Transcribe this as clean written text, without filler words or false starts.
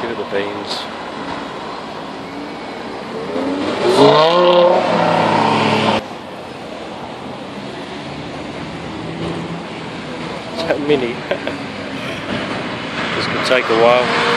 Give it the beans. It's that mini. This could take a while.